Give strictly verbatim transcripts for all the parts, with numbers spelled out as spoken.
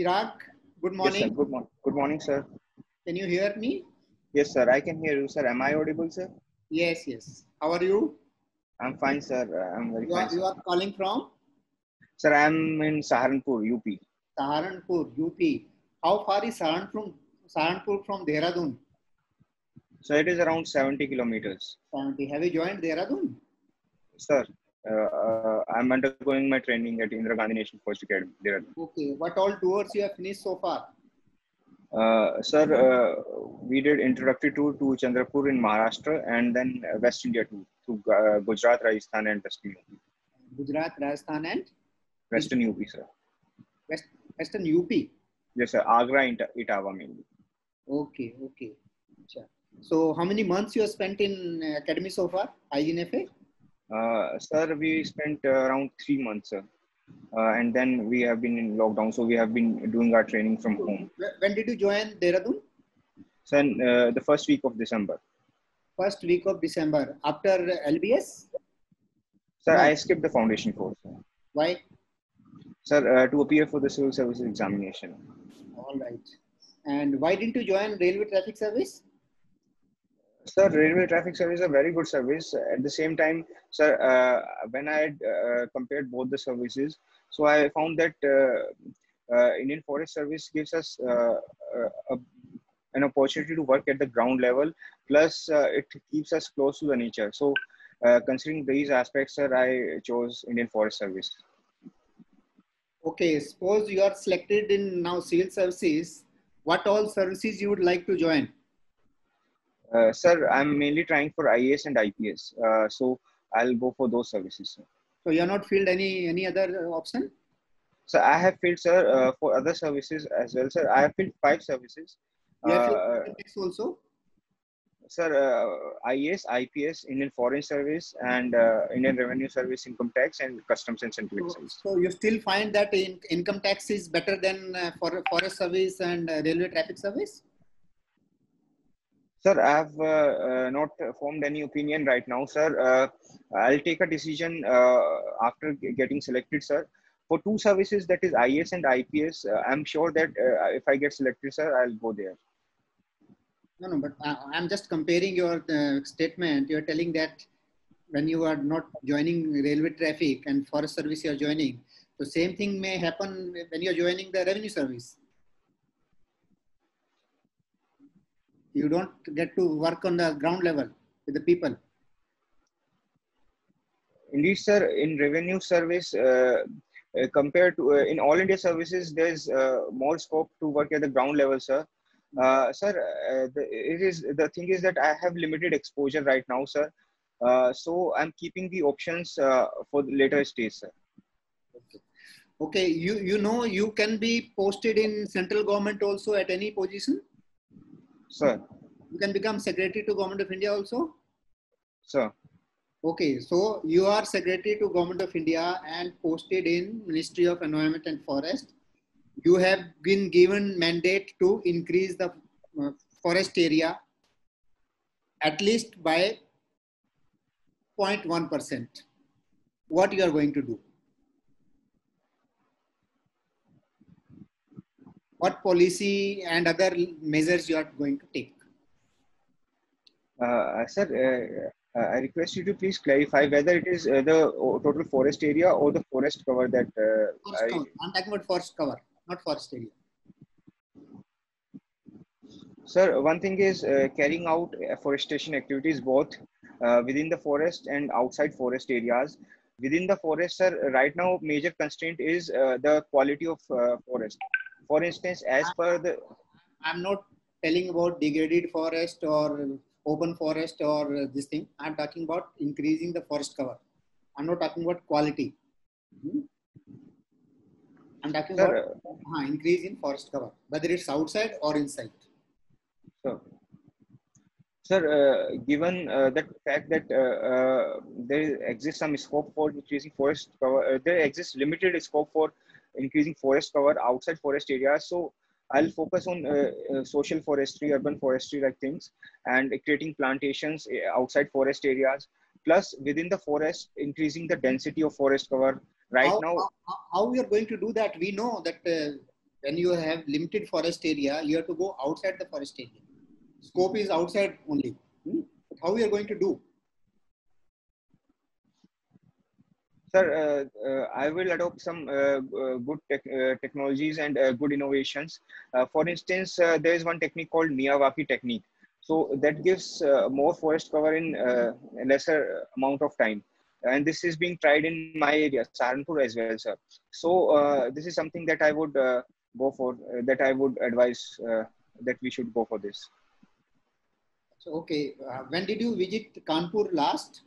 Chirag, good morning. Yes, sir. Good morning. Good morning, sir. Can you hear me? Yes, sir. I can hear you, sir. Am I audible, sir? Yes, yes. How are you? I'm fine, sir. I'm very you are, fine. You are calling from? Sir, I'm in Saharanpur, U P. Saharanpur, U P. How far is Saharanpur, Saharanpur from Dehradun? So it is around seventy kilometers. seventy. Have you joined Dehradun? Sir, uh, I'm undergoing my training at Indira Gandhi National Forest Academy, Dehradun. Okay. What all tours you have finished so far? Uh, sir, uh, we did introductory tour to Chandrapur in Maharashtra and then West India tour to uh, Gujarat, Rajasthan and Western U P. Gujarat, Rajasthan and? Western U P, sir. West, Western U P? Yes, sir. Agra and Etawah mainly. Okay, okay. Sure. So, how many months you have spent in academy so far, I G N F A? Uh, sir, we spent uh, around three months, sir. Uh, and then we have been in lockdown, so we have been doing our training from home. When did you join Dehradun? Sir, uh, the first week of December. First week of December. After L B S? Sir, no. I skipped the foundation course. Why? Sir, uh, to appear for the civil services examination. All right. And why didn't you join railway traffic service? Sir, railway traffic service is a very good service. At the same time, sir, uh, when I had uh, compared both the services, so I found that uh, uh, Indian Forest Service gives us uh, a, an opportunity to work at the ground level. Plus, uh, it keeps us close to the nature. So, uh, considering these aspects, sir, I chose Indian Forest Service. Okay, suppose you are selected in now civil services. What all services you would like to join? Uh, sir, I'm mainly trying for I A S and I P S. Uh, so I'll go for those services. Sir. So you have not filled any any other option? Sir, I have filled, sir, uh, for other services as well, sir. I have filled five services. You have filled politics also? Sir, uh, I A S, I P S, Indian Foreign Service, and uh, Indian Revenue Service, Income Tax, and Customs and Central Service. So, so you still find that in, Income Tax is better than uh, for Forest Service and uh, Railway Traffic Service? Sir, I have uh, uh, not formed any opinion right now, sir. Uh, I'll take a decision uh, after getting selected, sir. For two services, that is I A S and I P S, uh, I'm sure that uh, if I get selected, sir, I'll go there. No, no, but I, I'm just comparing your uh, statement. You're telling that when you are not joining railway traffic and forest service you're joining, the same thing may happen when you're joining the revenue service. You don't get to work on the ground level with the people. Indeed, sir, in revenue service, uh, uh, compared to uh, in all India services, there's uh, more scope to work at the ground level, sir. Uh, sir, uh, the, it is, the thing is that I have limited exposure right now, sir. Uh, so I'm keeping the options uh, for the later stage, sir. Okay. Okay, you, you know you can be posted in central government also at any position? Sir. You can become secretary to Government of India also? Sir. Okay, so you are secretary to Government of India and posted in Ministry of Environment and Forest. You have been given mandate to increase the uh, forest area at least by zero point one percent. What you are going to do? What policy and other measures you are going to take? Uh, sir, uh, I request you to please clarify whether it is uh, the total forest area or the forest cover that... Uh, forest I... cover. I'm talking about forest cover, not forest area. Sir, one thing is uh, carrying out afforestation activities both uh, within the forest and outside forest areas. Within the forest, sir, right now major constraint is uh, the quality of uh, forest. For instance, as I'm, per the... I'm not telling about degraded forest or open forest or this thing. I'm talking about increasing the forest cover. I'm not talking about quality. Hmm? I'm talking sir, about uh, increase in forest cover, whether it's outside or inside. Sir, sir uh, given uh, that fact that uh, uh, there exists some scope for increasing forest cover, uh, there exists limited scope for increasing forest cover outside forest areas. So I'll focus on uh, uh, social forestry, urban forestry like things and creating plantations outside forest areas. Plus within the forest, increasing the density of forest cover right how, now. How, how we are going to do that? We know that uh, when you have limited forest area, you have to go outside the forest area. Scope is outside only. Hmm? But how we are going to do? Sir, uh, uh, I will adopt some uh, uh, good tech, uh, technologies and uh, good innovations. Uh, for instance, uh, there is one technique called Miyawaki technique. So that gives uh, more forest cover in uh, a lesser amount of time. And this is being tried in my area, Saharanpur as well, sir. So uh, this is something that I would uh, go for, uh, that I would advise uh, that we should go for this. So, okay, uh, when did you visit Kanpur last?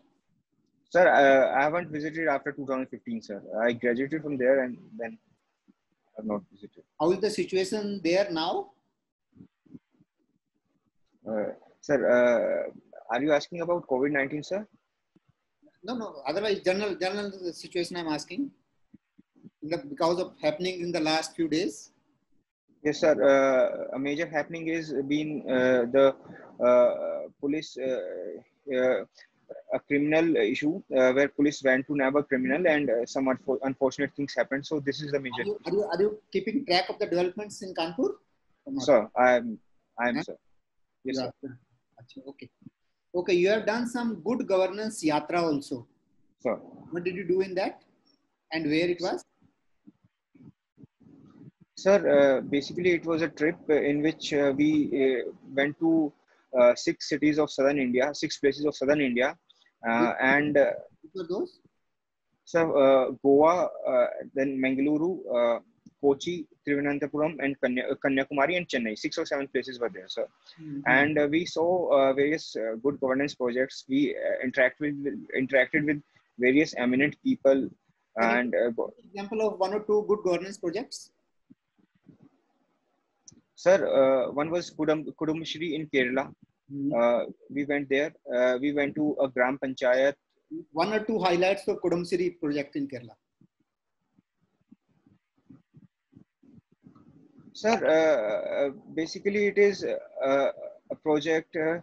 Sir, uh, I haven't visited after two thousand fifteen, sir. I graduated from there and then I have not visited. How is the situation there now? Uh, sir, uh, are you asking about COVID nineteen, sir? No, no. Otherwise, general, general situation I'm asking, because of happening in the last few days. Yes, sir. Uh, a major happening is been uh, the uh, police, uh, uh, a criminal issue uh, where police went to nab a criminal and uh, some unfortunate things happened. So this is the major. Are you, are you, are you keeping track of the developments in Kanpur? Sir, I am. I am, sir. Yes, sir. Okay. Okay, you have done some good governance yatra also. Sure. What did you do in that and where it was? Sir, uh, basically it was a trip in which uh, we uh, went to uh, six cities of southern India, six places of southern India. Uh, and uh, what were those? So, uh, Goa, uh, then Mangaluru, uh, Kochi, Trivandrum, and Kanya, Kanyakumari and Chennai. Six or seven places were there, sir. Mm-hmm. And uh, we saw uh, various uh, good governance projects. We uh, interact with, interacted with various eminent people. And uh, example of one or two good governance projects? Sir, uh, one was Kudum, Kudumbashree in Kerala. Mm-hmm. uh, we went there. Uh, we went to a Gram Panchayat. One or two highlights of Kudumbashree project in Kerala. Sir, uh, basically it is uh, a project uh,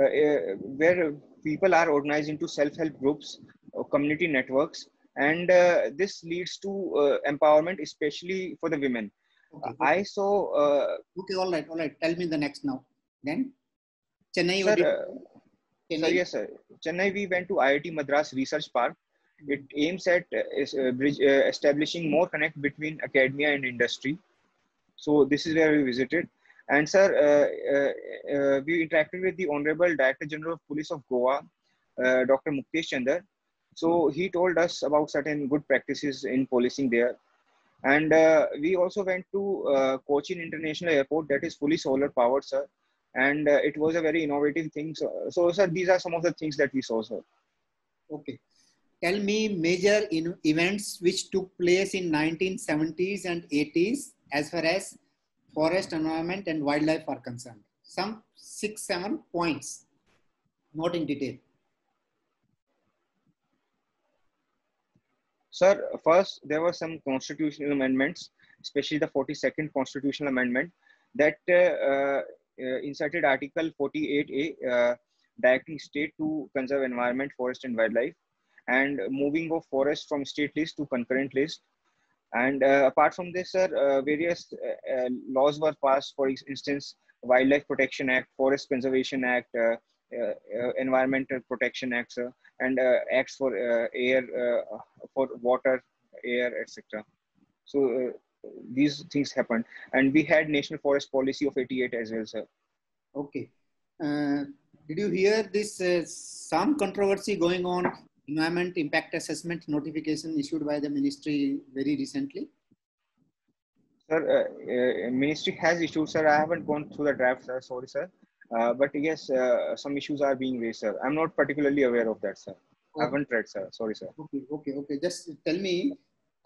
uh, where people are organized into self-help groups or community networks, and uh, this leads to uh, empowerment, especially for the women. Okay, okay. I saw... Uh, okay, all right, all right. Tell me the next now. Then? Chennai, sir, uh, Chennai? Sir, yes, sir. Chennai, we went to I I T Madras Research Park. It aims at uh, bridge, uh, establishing more connect between academia and industry. So this is where we visited, and sir, uh, uh, uh, we interacted with the Honorable Director General of Police of Goa, uh, Doctor Muktesh Chandar. So he told us about certain good practices in policing there. And uh, we also went to uh, Cochin International Airport, that is fully solar powered, sir. And uh, it was a very innovative thing. So, so sir, these are some of the things that we saw, sir. Okay. Tell me major in events which took place in nineteen seventies and eighties. As far as forest, environment and wildlife are concerned. Some six, seven points, not in detail. Sir, first, there were some constitutional amendments, especially the forty-second constitutional amendment that uh, uh, inserted Article forty-eight A, uh, directing state to conserve environment, forest and wildlife, and moving of forest from state list to concurrent list. And uh, apart from this, sir, uh, various uh, uh, laws were passed. For instance, Wildlife Protection Act, Forest Conservation Act, uh, uh, uh, Environmental Protection Act, sir, and uh, acts for uh, air, uh, for water, air, et cetera. So uh, these things happened, and we had National Forest Policy of eighty-eight as well, sir. Okay. Uh, did you hear this? Uh, some controversy going on. Environment impact assessment notification issued by the ministry very recently? Sir, uh, uh, ministry has issued, sir. I haven't gone through the draft, sir. Sorry, sir. Uh, but yes, uh, some issues are being raised, sir. I'm not particularly aware of that, sir. Okay. I haven't read, sir. Sorry, sir. Okay, okay, okay. Just tell me,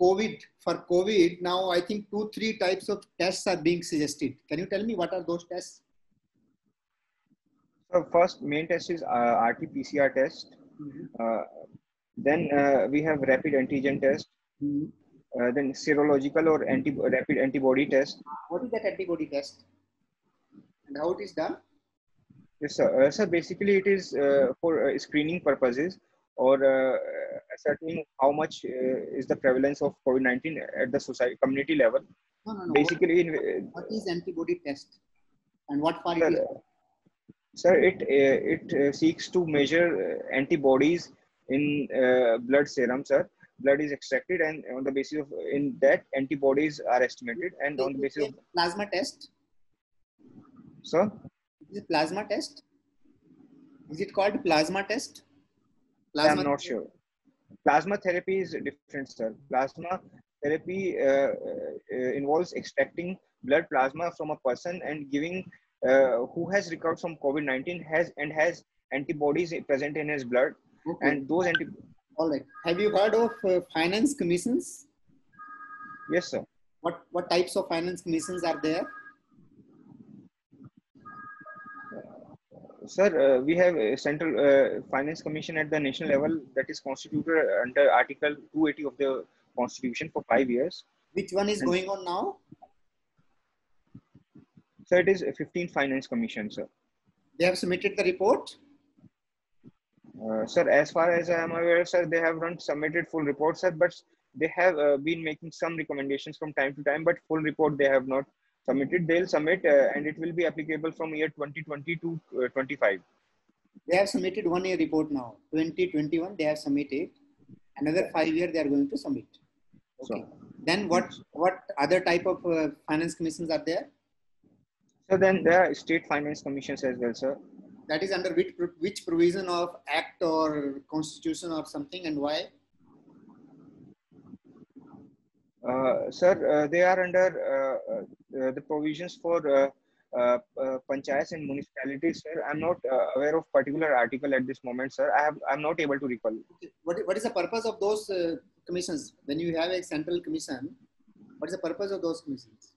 COVID, for COVID, now I think two, three types of tests are being suggested. Can you tell me what are those tests? So first main test is uh, R T P C R test. Mm-hmm. uh, then uh, we have rapid antigen test, mm-hmm. uh, then serological or anti rapid antibody test. What is that antibody test and how it is done? Yes, sir. Uh, sir, basically it is uh, for uh, screening purposes or uh, ascertaining how much uh, is the prevalence of COVID nineteen at the society community level. No, no, no. Basically, what, in, what is antibody test, and what part sir, it is? Sir, it uh, it uh, seeks to measure uh, antibodies in uh, blood serum, sir. Blood is extracted, and on the basis of in that antibodies are estimated, and on the basis of plasma test. Sir, is it plasma test? Is it called plasma test? Plasma I'm not therapy. sure. Plasma therapy is different, sir. Plasma therapy uh, uh, involves extracting blood plasma from a person and giving uh, who has recovered from COVID nineteen has and has antibodies present in his blood, okay. and those anti. All right. Have you heard of uh, finance commissions? Yes, sir. What what types of finance commissions are there? Sir, uh, we have a central uh, finance commission at the national level that is constituted under Article two eighty of the Constitution for five years. Which one is and going on now? Sir, it is fifteenth Finance Commission, sir. They have submitted the report. Uh, sir, as far as I am aware, sir, they have not submitted full report, sir. But they have uh, been making some recommendations from time to time. But full report they have not submitted. They'll submit, uh, and it will be applicable from year twenty twenty to uh, twenty-five. They have submitted one year report now. twenty twenty-one they have submitted. Another five year they are going to submit. Okay. So, then what what other type of uh, finance commissions are there? So then there are state finance commissions as well, sir. That is under which which provision of act or constitution or something, and why? Uh, sir, uh, they are under uh, uh, the provisions for uh, uh, uh, panchayats and municipalities, sir. I'm not uh, aware of particular article at this moment, sir. I have I'm not able to recall. Okay. What what is the purpose of those uh, commissions? When you have a central commission, what is the purpose of those commissions?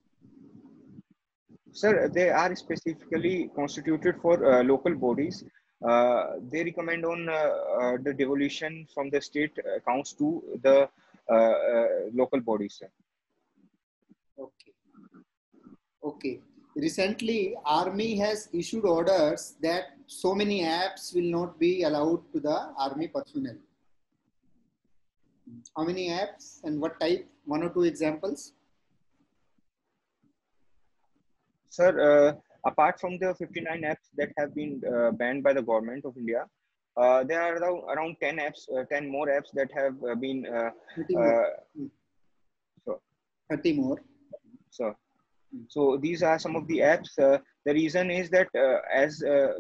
Sir, they are specifically constituted for uh, local bodies. Uh, they recommend on uh, uh, the devolution from the state accounts to the uh, uh, local bodies, sir. Okay. Okay. Recently, Army has issued orders that so many apps will not be allowed to the Army personnel. How many apps and what type? One or two examples. Sir, uh, apart from the fifty-nine apps that have been uh, banned by the government of India, uh, there are around ten apps, uh, ten more apps that have uh, been. Uh, thirty more. Uh, so, thirty more. So, so these are some of the apps. Uh, the reason is that, uh, as uh,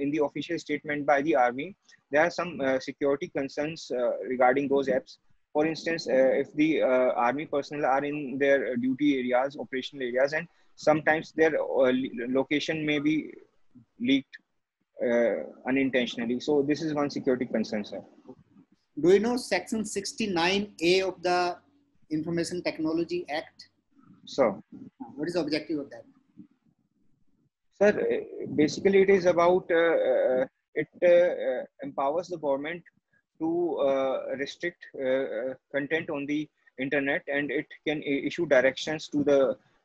in the official statement by the Army, there are some uh, security concerns uh, regarding those apps. For instance, uh, if the uh, Army personnel are in their duty areas, operational areas, and sometimes their uh, location may be leaked uh, unintentionally. So this is one security concern, sir. Do you know Section sixty-nine A of the Information Technology Act? So, what is the objective of that? Sir, basically it is about, uh, it uh, empowers the government to uh, restrict uh, content on the internet, and it can issue directions to the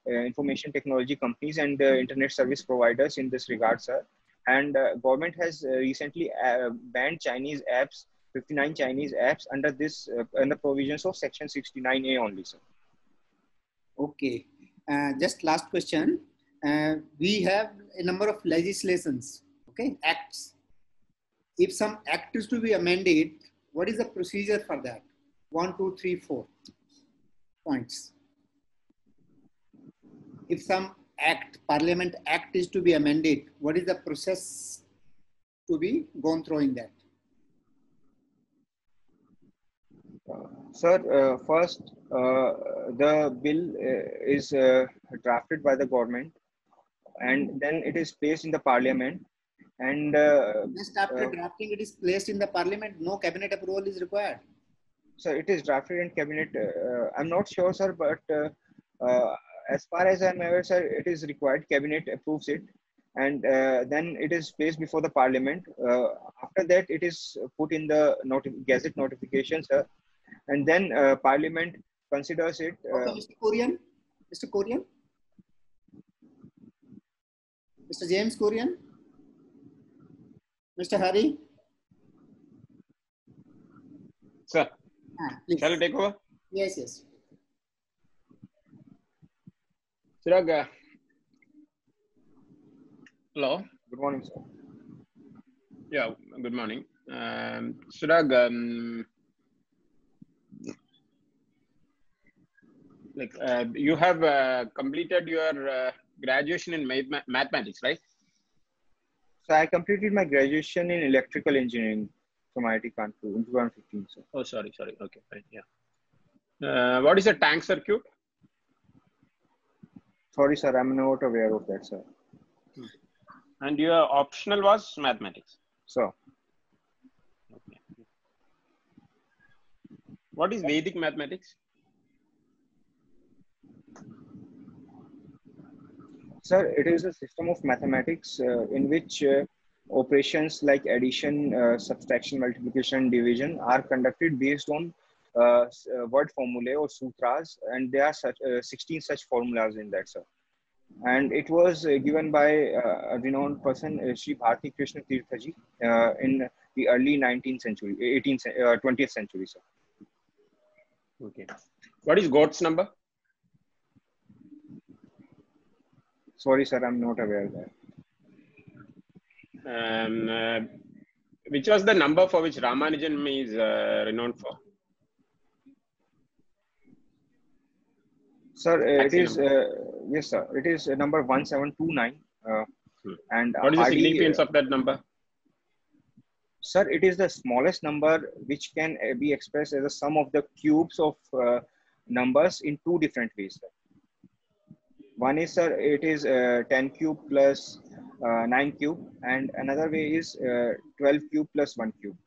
Uh, information technology companies and uh, internet service providers in this regard, sir. And uh, government has uh, recently uh, banned Chinese apps, fifty-nine Chinese apps under this uh, under provisions of Section sixty-nine A only, sir. Okay. Uh, just last question. Uh, we have a number of legislations, okay, acts. If some act is to be amended, what is the procedure for that? One, two, three, four points. If some act, Parliament Act is to be amended, what is the process to be gone through in that? Uh, sir, uh, first, uh, the bill uh, is uh, drafted by the government, and then it is placed in the Parliament. And uh, just after uh, drafting, it is placed in the Parliament. No cabinet approval is required. Sir, it is drafted in cabinet. Uh, I'm not sure, sir, but. Uh, uh, As far as I am aware, sir, it is required. Cabinet approves it, and uh, then it is placed before the Parliament. Uh, after that, it is put in the noti- Gazette notification, sir, and then uh, Parliament considers it. Uh, okay, Mister Kurian, Mister Kurian, Mister James Kurian, Mister Hari, sir. Ah, shall I take over? Yes, yes. Sirag, hello. Good morning, sir. Yeah, good morning. Um, Sirag, um, like uh, you have uh, completed your uh, graduation in math mathematics, right? So I completed my graduation in electrical engineering from I I T Kanpur in twenty fifteen. Sir. Oh, sorry, sorry. Okay, fine. Yeah. Uh, what is a tank circuit? Sorry, sir. I'm not aware of that, sir. And your optional was mathematics. So, okay. What is Vedic mathematics? Sir, it is a system of mathematics uh, in which uh, operations like addition, uh, subtraction, multiplication, division are conducted based on uh, word formulae or sutras, and there are such uh, sixteen such formulas in that, sir. And it was uh, given by uh, a renowned person, uh, Shri Bharti Krishna Tirthaji, uh, in the early nineteenth century, eighteenth, uh, twentieth century, sir. Okay. What is God's number? Sorry, sir, I'm not aware of that. Um, uh, which was the number for which Ramanujan is uh, renowned for? Sir, uh, it is, uh, yes, sir, it is uh, number one seven two nine. Uh, hmm. And what is the significance uh, of that number? Sir, it is the smallest number which can uh, be expressed as a sum of the cubes of uh, numbers in two different ways. Sir. One is, sir, it is uh, ten cube plus uh, nine cube, and another way is uh, twelve cube plus one cube.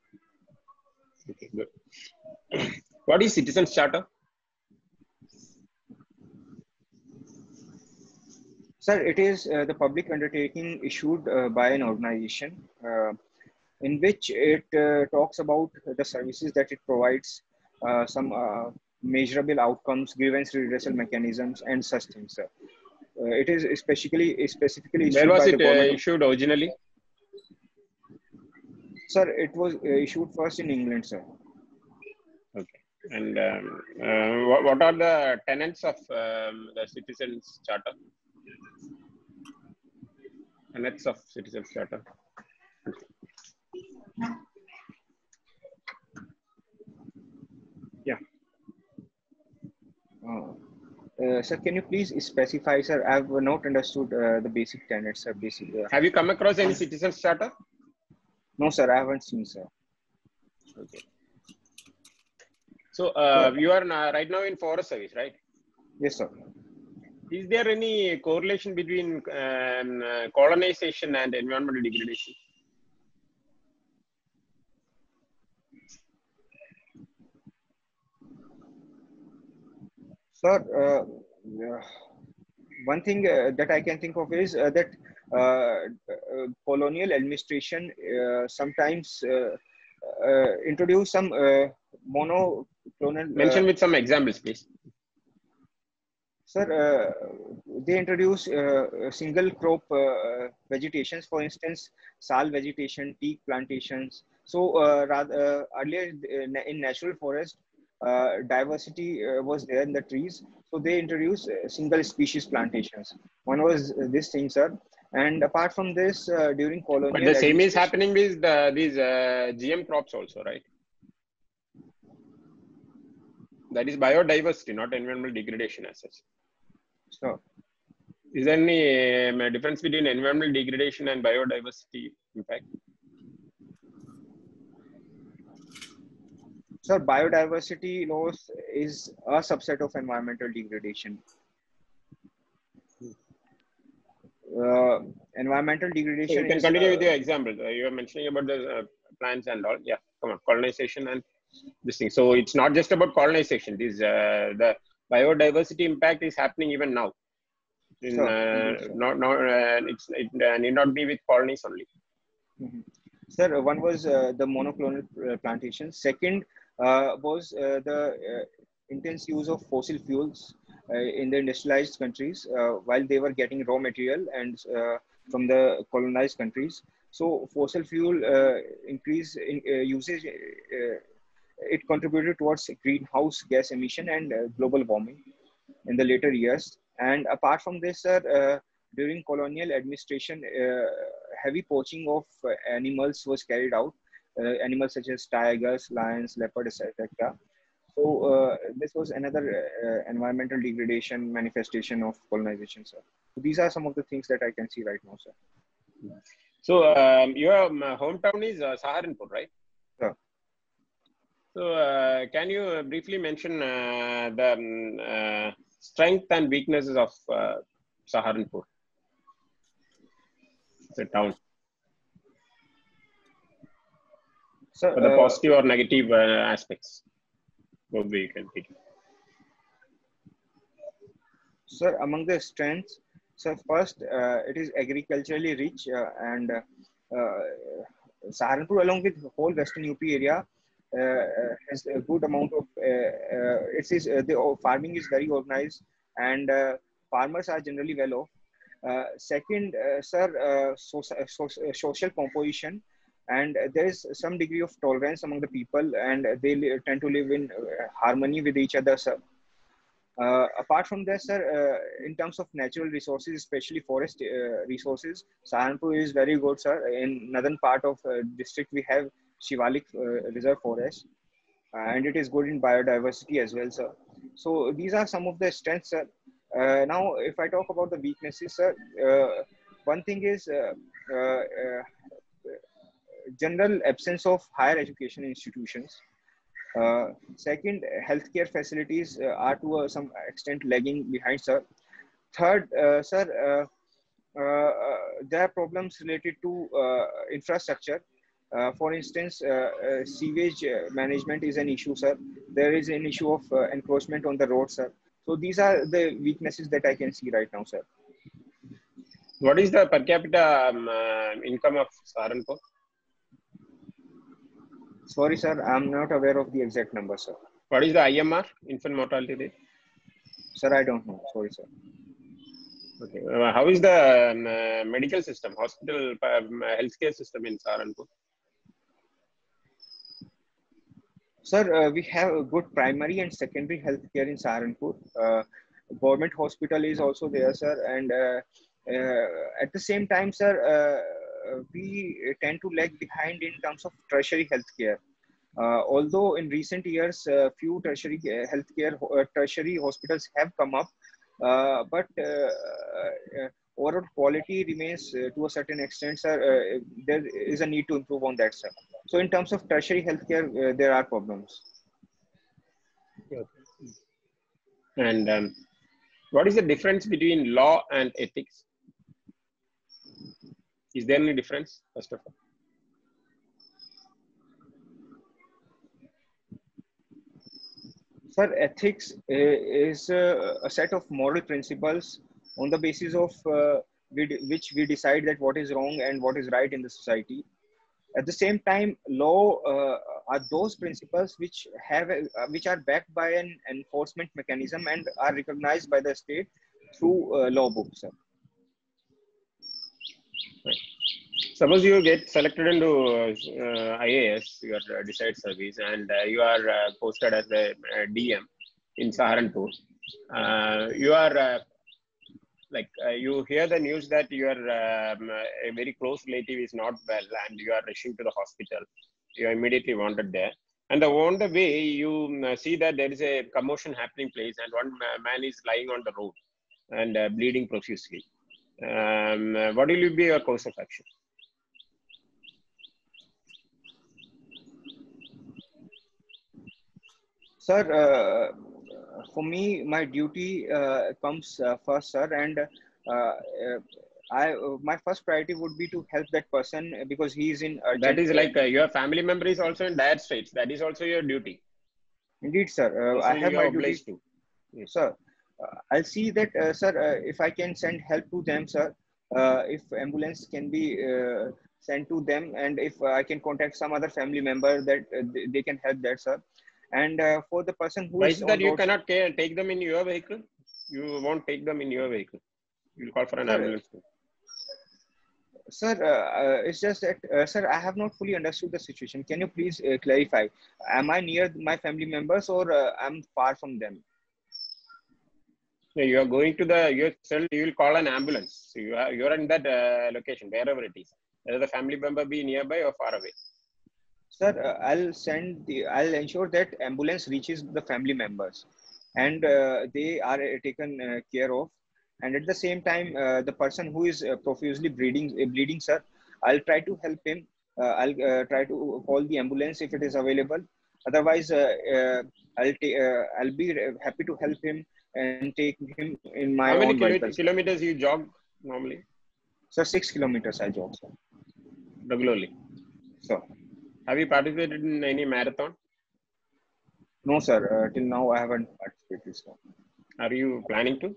Okay, good. What is Citizen's Charter? Sir, it is uh, the public undertaking issued uh, by an organization uh, in which it uh, talks about the services that it provides, uh, some uh, measurable outcomes, grievance redressal mechanisms, and such things, sir. Uh, it is specifically, specifically issued. Where was by it the uh, issued originally? Sir, it was uh, issued first in England, sir. Okay. And um, uh, what, what are the tenets of um, the Citizens' Charter? Tenets of Citizen's Charter. Yeah. Oh. Uh, sir, can you please specify, sir? I have not understood uh, the basic tenets, sir. Basic, uh, have you come across any Citizen's Charter? No, sir. I haven't seen, sir. Okay. So uh, you are right now in Forest Service, right? Yes, sir. Is there any correlation between um, uh, colonization and environmental degradation? Sir, uh, uh, one thing uh, that I can think of is uh, that uh, uh, colonial administration uh, sometimes uh, uh, introduce some uh, monoclonal... Uh, Mention with some examples, please. Sir, uh, they introduce uh, single crop uh, vegetations, for instance, sal vegetation, teak plantations. So uh, rather, uh, earlier in natural forest, uh, diversity uh, was there in the trees. So they introduce uh, single species plantations. One was uh, this thing, sir. And apart from this, uh, during colonial... But the same is happening with the, these uh, G M crops also, right? That is biodiversity, not environmental degradation as such. So, is there any um, difference between environmental degradation and biodiversity impact? Sir, biodiversity loss is a subset of environmental degradation. Uh, environmental degradation. So you can is, continue uh, with your example. Uh, you were mentioning about the uh, plants and all. Yeah, come on, colonization and this thing. So it's not just about colonization. This uh, the biodiversity impact is happening even now. In, sure. uh, sure. Not not uh, it's, it uh, need not be with colonies only. Mm-hmm. Sir, one was uh, the monoclonal plantation. Second uh, was uh, the uh, intense use of fossil fuels uh, in the industrialized countries uh, while they were getting raw material and uh, from the colonized countries. So fossil fuel uh, increase in uh, usage. Uh, It contributed towards greenhouse gas emission and uh, global warming in the later years. And apart from this, sir, uh, during colonial administration, uh, heavy poaching of animals was carried out. Uh, animals such as tigers, lions, leopards, et cetera. So uh, this was another uh, environmental degradation manifestation of colonization, sir. So these are some of the things that I can see right now, sir. So um, your hometown is uh, Saharanpur, right? Sir. So uh, can you briefly mention uh, the um, uh, strength and weaknesses of uh, Saharanpur? It's a town. So, the uh, positive or negative uh, aspects, both way you can pick. Sir, among the strengths, sir, first, uh, it is agriculturally rich, uh, and uh, uh, Saharanpur, along with the whole Western U P area, uh, has a good amount of. Uh, uh, it is uh, the farming is very organized, and uh, farmers are generally well off. Uh, second, uh, sir, uh, so, so, uh, social composition. And there is some degree of tolerance among the people, and they tend to live in harmony with each other, sir. Uh, apart from this, sir, uh, in terms of natural resources, especially forest uh, resources, Saharanpur is very good, sir. In northern part of uh, district, we have Shivalik uh, Reserve Forest, and it is good in biodiversity as well, sir. So these are some of the strengths, sir. Uh, now, if I talk about the weaknesses, sir, uh, one thing is uh, uh, uh, general absence of higher education institutions. Uh, second, healthcare facilities uh, are to uh, some extent lagging behind, sir. Third, uh, sir, uh, uh, there are problems related to uh, infrastructure. Uh, for instance, uh, uh, sewage management is an issue, sir. There is an issue of uh, encroachment on the road, sir. So these are the weaknesses that I can see right now, sir. What is the per capita um, uh, income of Saharanpur? Sorry, sir, I'm not aware of the exact number, sir. What is the I M R, infant mortality rate? Sir, I don't know. Sorry, sir. Okay. Uh, how is the uh, medical system, hospital, um, healthcare system in Saharanpur? Sir, uh, we have a good primary and secondary healthcare in Saharanpur. Uh, government hospital is also there, sir. And uh, uh, at the same time, sir, uh, Uh, we tend to lag behind in terms of tertiary healthcare. Uh, although in recent years, uh, few tertiary healthcare, uh, tertiary hospitals have come up, uh, but uh, uh, overall quality remains uh, to a certain extent, sir. Uh, there is a need to improve on that, sir. So in terms of tertiary healthcare, uh, there are problems. And um, what is the difference between law and ethics? Is there any difference, first of all? Sir, ethics is a set of moral principles on the basis of uh, which we decide that what is wrong and what is right in the society. At the same time, law uh, are those principles which have a, which are backed by an enforcement mechanism and are recognized by the state through uh, law books, sir. Right. Suppose you get selected into uh, I A S, your uh, desired service, and uh, you are uh, posted as the uh, D M in Saharanpur. Uh, you are uh, like uh, you hear the news that your um, a very close relative is not well, and you are rushing to the hospital. You are immediately wanted there, and the, on the way you uh, see that there is a commotion happening place, and one man is lying on the road and uh, bleeding profusely. Um, what will be your course of action? Sir, uh, for me, my duty uh, comes uh, first, sir, and uh, I uh, my first priority would be to help that person because he is in urgent. That is like uh, your family member is also in dire straits. That is also your duty. Indeed, sir. Uh, I have my duty too. Yes, sir. I'll see that, uh, sir, uh, if I can send help to them, sir, uh, if ambulance can be uh, sent to them, and if I can contact some other family member that uh, they can help that, sir. And uh, for the person who Why is, is that you cannot take them in your vehicle? You won't take them in your vehicle. You'll call for an sir, ambulance. Sir, uh, it's just that, uh, sir, I have not fully understood the situation. Can you please uh, clarify? Am I near my family members or uh, I'm far from them? So you are going to the yourself. You will call an ambulance. So you are you are in that uh, location wherever it is. Whether the family member be nearby or far away. Sir, uh, I'll send the. I'll ensure that ambulance reaches the family members, and uh, they are uh, taken uh, care of. And at the same time, uh, the person who is uh, profusely bleeding, uh, bleeding, sir, I'll try to help him. Uh, I'll uh, try to call the ambulance if it is available. Otherwise, uh, uh, I'll uh, I'll be happy to help him and take him in my. How many kilometers, kilometers you jog normally? Sir, six kilometers I jog, sir. Regularly. So, have you participated in any marathon? No, sir. Uh, till now, I haven't participated. Sir. Are you planning to?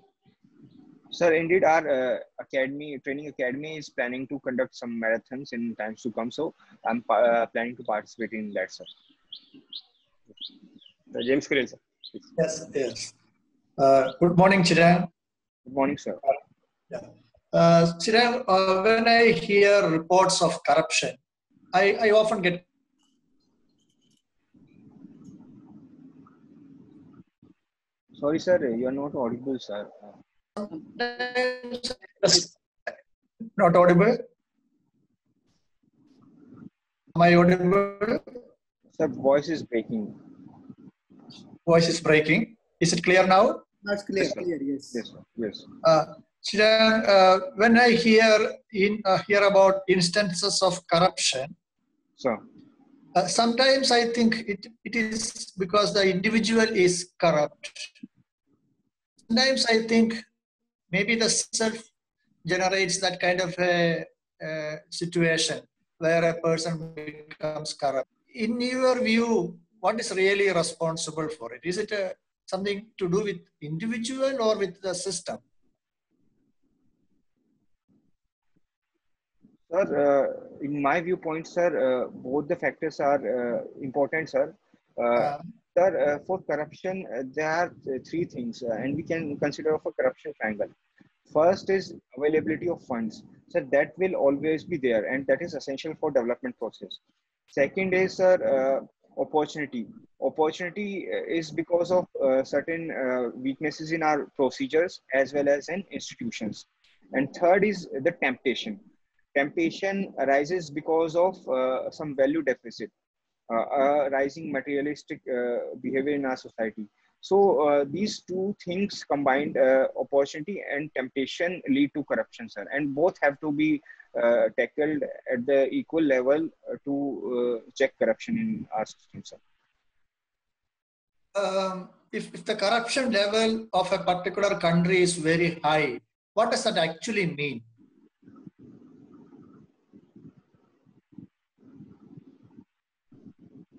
Sir, indeed, our uh, academy, training academy, is planning to conduct some marathons in times to come. So, I'm uh, planning to participate in that, sir. Uh, James Green, sir. Please. Yes, yes. Uh, good morning, Chirag. Good morning, sir. Uh, yeah. uh, Chirag, uh, when I hear reports of corruption, I I often get. Sorry, sir. You are not audible, sir. Not audible. Am I audible? Sir, voice is breaking. Voice is breaking. Is it clear now? That's clear. Yes, clear. Yes. Yes, sir. Yes. Uh, Chiran, uh, when I hear in uh, hear about instances of corruption, sir, uh, sometimes I think it it is because the individual is corrupt. Sometimes I think maybe the self generates that kind of a, a situation where a person becomes corrupt. In your view, what is really responsible for it? Is it a, something to do with individual or with the system? Sir, uh, in my viewpoint, sir, uh, both the factors are uh, important, sir. Uh, uh, Sir, uh, for corruption, uh, there are three things, uh, and we can consider for corruption triangle. First is availability of funds. Sir, that will always be there, and that is essential for development process. Second is, sir, uh, opportunity. Opportunity is because of uh, certain uh, weaknesses in our procedures as well as in institutions. And third is the temptation. Temptation arises because of uh, some value deficit. Uh, uh, rising materialistic uh, behavior in our society. So uh, these two things combined, uh, opportunity and temptation, lead to corruption, sir. And both have to be uh, tackled at the equal level to uh, check corruption in our system, sir. Um, if, if the corruption level of a particular country is very high, what does that actually mean?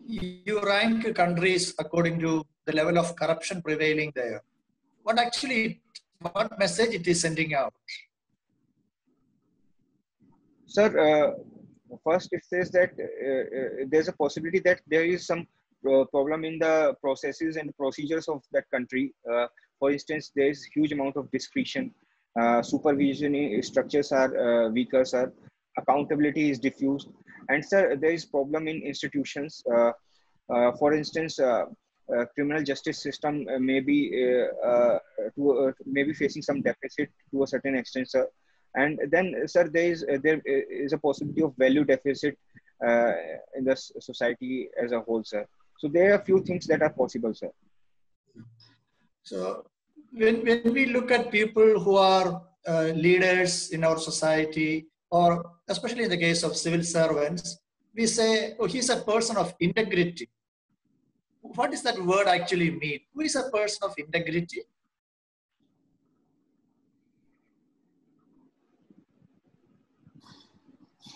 You rank countries according to the level of corruption prevailing there. What actually, what message it is sending out? Sir, uh, first it says that uh, uh, there's a possibility that there is some uh, problem in the processes and procedures of that country. Uh, for instance, there is huge amount of discretion, uh, supervision structures are uh, weaker, sir. Accountability is diffused. And sir, there is problem in institutions. Uh, uh, for instance, uh, uh, criminal justice system uh, may be uh, uh, to, uh, may be facing some deficit to a certain extent, sir. And then, sir, there is uh, there is a possibility of value deficit uh, in the society as a whole, sir. So there are a few things that are possible, sir. So when when we look at people who are uh, leaders in our society, or especially in the case of civil servants, we say, oh, he's a person of integrity. What does that word actually mean? Who is a person of integrity?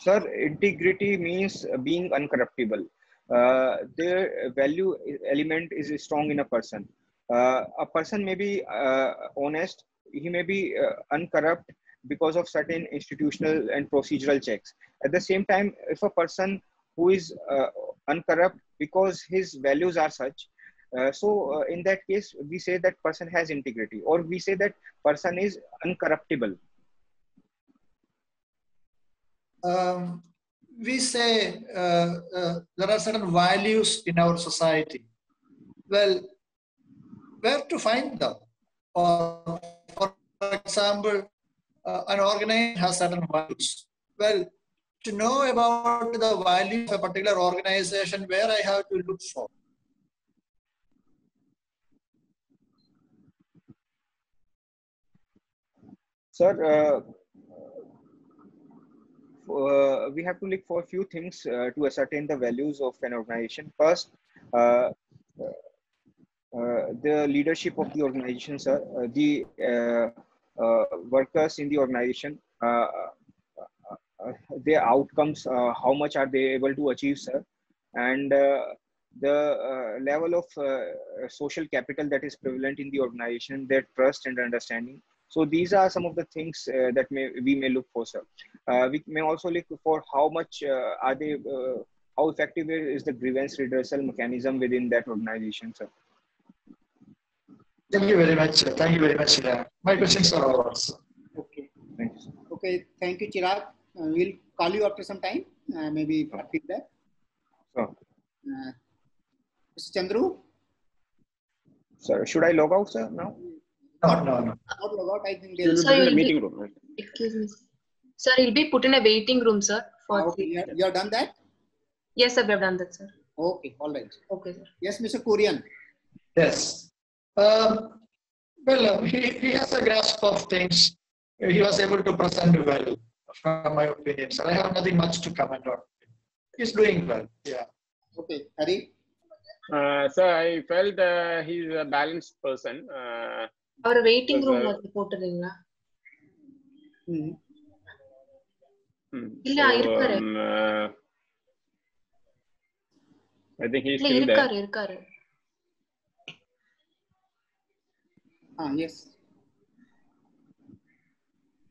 Sir, integrity means being uncorruptible. Uh, their value element is strong in a person. Uh, a person may be uh, honest, he may be uh, uncorrupt, because of certain institutional and procedural checks. At the same time, if a person who is uh, uncorrupt because his values are such, uh, so uh, in that case, we say that person has integrity, or we say that person is uncorruptible. Um, we say uh, uh, there are certain values in our society. Well, where to find them? Or example, uh, an organism has certain values. Well, to know about the value of a particular organization, where I have to look for. Sir, uh, uh, we have to look for a few things uh, to ascertain the values of an organization. First, uh, uh, the leadership of the organization, sir, uh, the uh, uh, workers in the organization, uh, uh, their outcomes, uh, how much are they able to achieve, sir, and uh, the uh, level of uh, social capital that is prevalent in the organization, their trust and understanding. So these are some of the things uh, that may, we may look for, sir. Uh, we may also look for how much uh, are they, uh, how effective is the grievance redressal mechanism within that organization, sir. Thank you very much, sir. Thank you very much, Chirag. My questions are all answered. Okay. Thank you, sir. Okay. Thank you, Chirag. Uh, we'll call you after some time. Uh, maybe oh. feedback. Oh. Uh, Mister Chandru? Sir, should I log out, sir, now? No, no, no. Not log out. I think there is a meeting room. Right? Excuse me, sir. He'll be put in a waiting room, sir. For okay, you have, you have done that. Yes, sir. We have done that, sir. Okay, all right. Okay, sir. Yes, Mister Kurian. Yes. Um, well, uh, he he has a grasp of things. He was able to present well, from my opinion. So I have nothing much to comment on. He's doing well. Yeah. Okay, Hari. Uh, sir, I felt uh, he's a balanced person. Uh, Our waiting room was reported in na. Hmm. Hmm. So, um, uh, I think he's still there. Irkar, irkar. Ah, yes.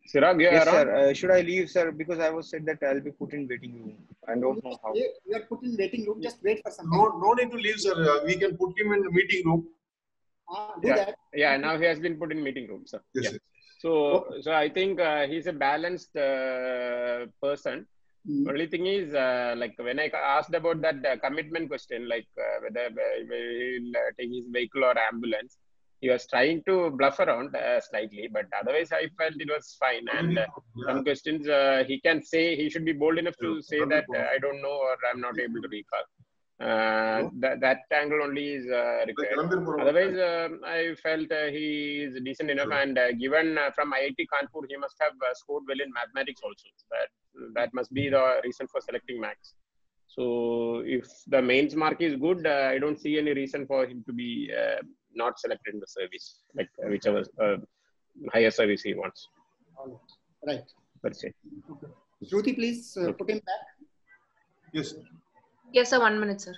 Chirag, you are yes, around? Sir. Uh, should I leave, sir? Because I was said that I'll be put in waiting room. I don't know how. You are put in waiting room. Just wait for some. No, no need to leave, sir. Uh, we can put him in the meeting room. Ah, do yeah. that. Yeah, now he has been put in meeting room, sir. Yes, yeah. Sir. So, okay. so I think uh, he's a balanced uh, person. Mm-hmm. Only thing is, uh, like when I asked about that uh, commitment question, like uh, whether he'll uh, take his vehicle or ambulance, he was trying to bluff around uh, slightly, but otherwise I felt it was fine. And uh, yeah. some questions uh, he can say, he should be bold enough to yeah. say that uh, I don't know or I'm not able to recall. Uh, that, that angle only is uh, required. Otherwise, uh, I felt uh, he is decent enough, and uh, given uh, from I I T Kanpur, he must have uh, scored well in mathematics also. That that must be the reason for selecting max. So, if the mains mark is good, uh, I don't see any reason for him to be uh, not selected in the service, like uh, whichever uh, higher service he wants. Right. That's it. Okay. Shruti, please uh, okay. put him back. Yes. Yes, sir. One minute, sir.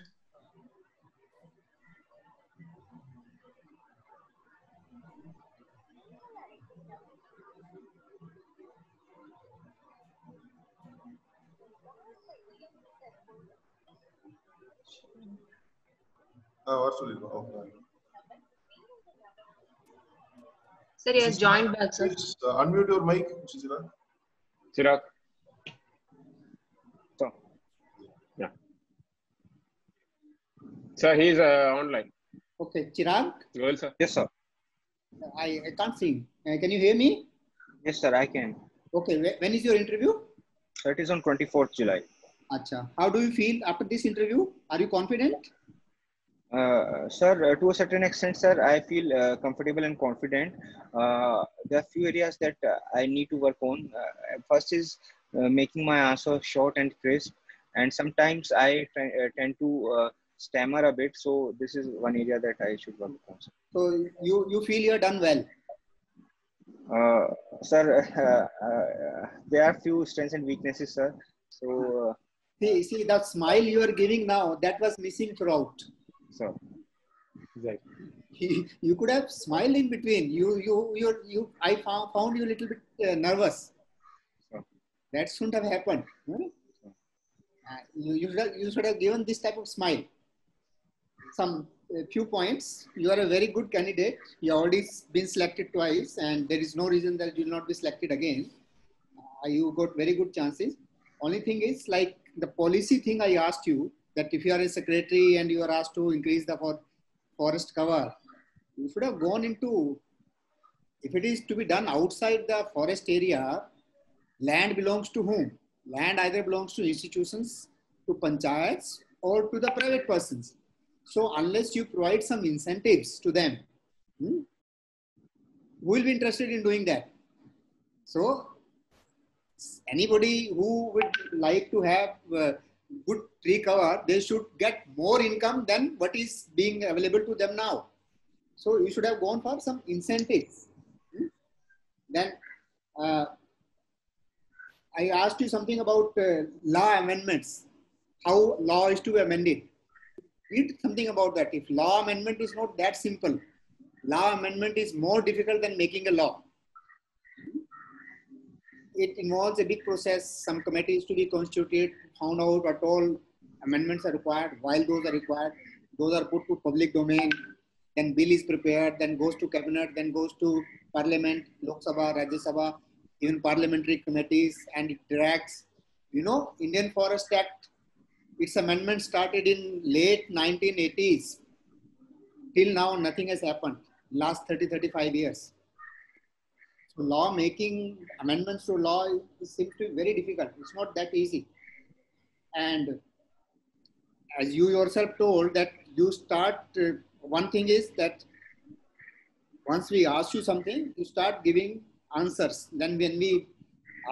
Oh, absolutely. Okay. Sir, he has joined back, sir. Please, uh, unmute your mic, Chirag. Chirag. Sir, he is uh, online. Okay, Chirag. Well, sir. Yes, sir. I, I can't see. Uh, can you hear me? Yes, sir, I can. Okay, when is your interview? It is on twenty-fourth July. Acha. How do you feel after this interview? Are you confident? Uh, sir, uh, to a certain extent, sir, I feel uh, comfortable and confident. Uh, there are few areas that uh, I need to work on. Uh, first is uh, making my answer short and crisp. And sometimes I uh, tend to uh, stammer a bit, so this is one area that I should work on. So you you feel you're done well? Uh, sir, uh, uh, there are few strengths and weaknesses, sir. So uh, see, see that smile you are giving now, that was missing throughout. So exactly. You, you could have smiled in between. You you you you. I found found you a little bit uh, nervous. So. That shouldn't have happened. Hmm? Uh, you you should have, you should have given this type of smile. Some uh, few points. You are a very good candidate. You have already been selected twice, and there is no reason that you will not be selected again. Uh, you got very good chances. Only thing is, like the policy thing I asked you, that if you are a secretary and you are asked to increase the for forest cover, you should have gone into If it is to be done outside the forest area, land belongs to whom? Land either belongs to institutions, to panchayats, or to the private persons. So unless you provide some incentives to them, hmm, who will be interested in doing that? So anybody who would like to have uh, good tree cover, they should get more income than what is being available to them now. So you should have gone for some incentives. Hmm? Then uh, I asked you something about uh, law amendments, how law is to be amended. Read something about that. If law amendment is not that simple, law amendment is more difficult than making a law. It involves a big process, some committees to be constituted, found out what all amendments are required, while those are required, those are put to public domain, then bill is prepared, then goes to cabinet, then goes to parliament, Lok Sabha, Rajya Sabha, even parliamentary committees, and it drags. You know, Indian Forest Act, its amendment started in late nineteen eighties. Till now, nothing has happened. Last thirty, thirty-five years. So law making, amendments to law seems to be very difficult. It's not that easy. And as you yourself told, that you start, uh, one thing is that once we ask you something, you start giving answers. Then when we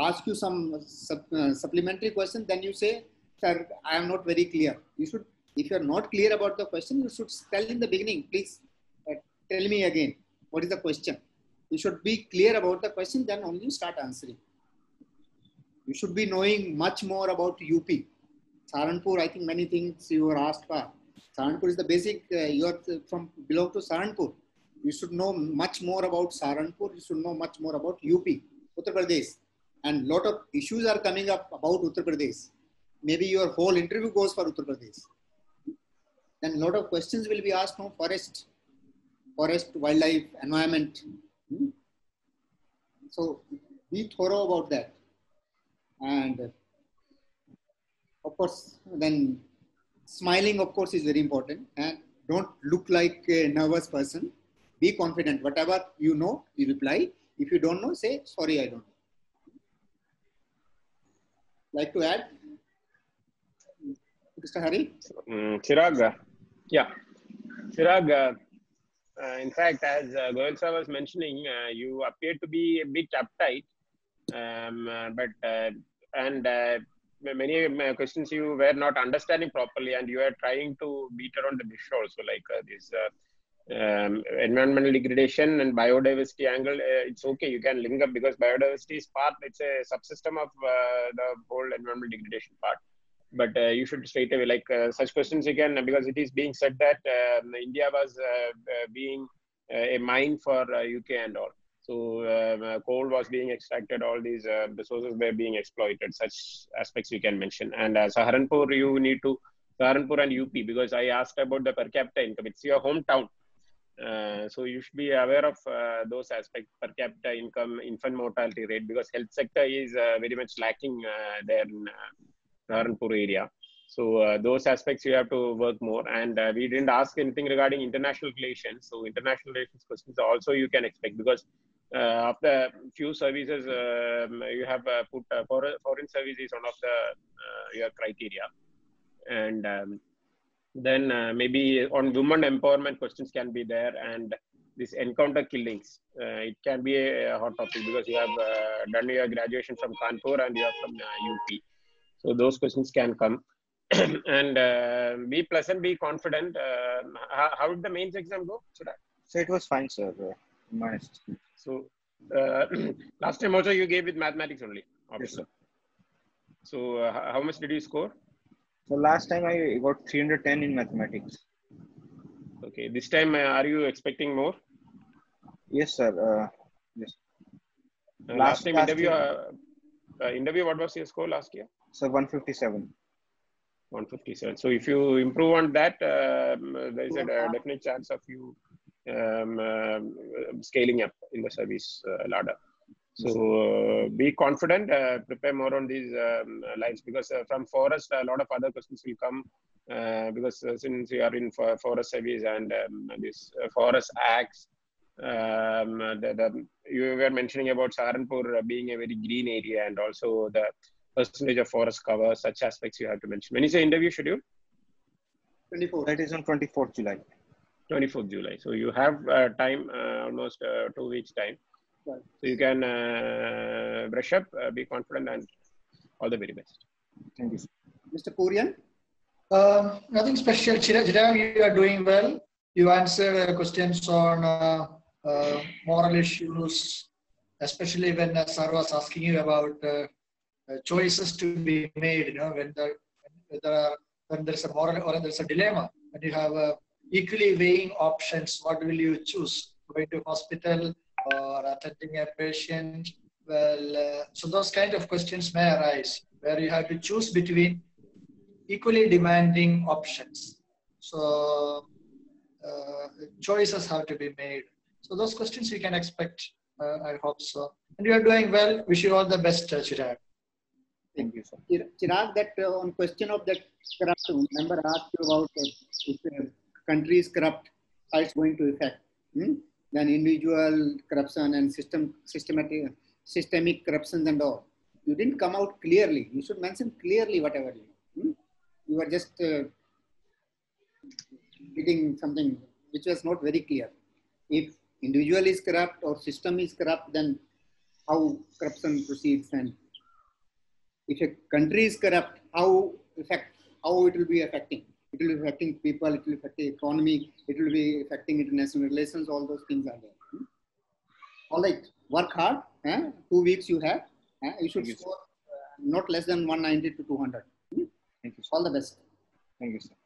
ask you some sub, uh, supplementary question, then you say, sir, I am not very clear. You should, if you are not clear about the question, you should tell in the beginning, please uh, tell me again, what is the question? You should be clear about the question, then only you start answering. You should be knowing much more about U P. Saharanpur, I think many things you were asked for. Saharanpur is the basic, uh, you are from, belong to Saharanpur. You should know much more about Saharanpur. You should know much more about U P, Uttar Pradesh. And lot of issues are coming up about Uttar Pradesh. Maybe your whole interview goes for Uttar Pradesh. Then a lot of questions will be asked from forest, forest, wildlife, environment. Hmm? So be thorough about that. And of course, then smiling, of course, is very important. And don't look like a nervous person. Be confident. Whatever you know, you reply. If you don't know, say, sorry, I don't know. Like to add? Mister Hari? Mm, Chirag, yeah. Chirag, uh, in fact, as uh, Goyal sir was mentioning, uh, you appear to be a bit uptight, um, uh, but uh, and uh, many questions you were not understanding properly, and you are trying to beat around the bush also, like uh, this uh, um, environmental degradation and biodiversity angle. Uh, it's okay, you can link up because biodiversity is part, it's a subsystem of uh, the whole environmental degradation part. But uh, you should straight away, like uh, such questions you can, because it is being said that uh, India was uh, uh, being uh, a mine for uh, U K and all. So uh, coal was being extracted, all these uh, resources were being exploited, such aspects you can mention. And uh, Saharanpur, you need to, Saharanpur and U P, because I asked about the per capita income, it's your hometown. Uh, so you should be aware of uh, those aspects, per capita income, infant mortality rate, because health sector is uh, very much lacking uh, there in uh, Saharanpur area. So uh, those aspects you have to work more. And uh, we didn't ask anything regarding international relations. So international relations questions also you can expect, because uh, after few services, uh, you have uh, put uh, foreign, foreign service is one of the uh, your criteria. And um, then uh, maybe on women empowerment questions can be there. And this encounter killings, uh, it can be a hot topic because you have uh, done your graduation from Kanpur and you are from uh, U P. So those questions can come. And uh, be pleasant, be confident. Uh, how, how did the mains exam go? Should I? So it was fine, sir. Nice. So uh, last time also you gave with mathematics only. Obviously. Yes, sir. So uh, how much did you score? So last time I got three hundred ten in mathematics. Okay. This time uh, are you expecting more? Yes, sir. Uh, yes. Uh, last, last time last interview, uh, uh, interview, what was your score last year? So one fifty-seven. one fifty-seven. So if you improve on that, um, there is a uh, definite chance of you um, um, scaling up in the service uh, ladder. So uh, be confident, uh, prepare more on these um, lines, because uh, from forest, a lot of other questions will come uh, because uh, since you are in for forest service and um, this uh, forest acts, um, the, the, you were mentioning about Saharanpur being a very green area, and also the percentage of forest cover, such aspects you have to mention. When you say interview schedule? twenty-four. That is on twenty-fourth July. twenty-fourth July. So you have uh, time, uh, almost uh, two weeks time. Right. So you can uh, brush up, uh, be confident, and all the very best. Thank you. Mister Kurian? Uh, nothing special. Chirag, you are doing well. You answered uh, questions on uh, uh, moral issues, especially when uh, sir was asking you about uh, uh, choices to be made, you know, when, the, when, the, when there's a moral or there's a dilemma, when you have uh, equally weighing options, what will you choose? Going to hospital or attending a patient? Well, uh, so those kind of questions may arise where you have to choose between equally demanding options. So uh, choices have to be made. So those questions you can expect, uh, I hope so. And you are doing well. Wish you all the best, uh, Chirag. Thank you, sir. Chirag, that uh, on question of that corruption, remember I asked you about uh, if uh, country is corrupt, how it's going to affect. Hmm? Then individual corruption and system systematic, systemic corruptions and all. You didn't come out clearly. You should mention clearly whatever you know. Hmm? You were just uh, reading something which was not very clear. If individual is corrupt or system is corrupt, then how corruption proceeds, and if a country is corrupt, how affect, how it will be affecting. It will be affecting people, it will affect the economy, it will be affecting international relations, all those things are there. Hmm? All right, work hard. Eh? Two weeks you have. Eh? You should score uh, not less than one ninety to two hundred. Hmm? Thank you, sir. All the best. Thank you, sir.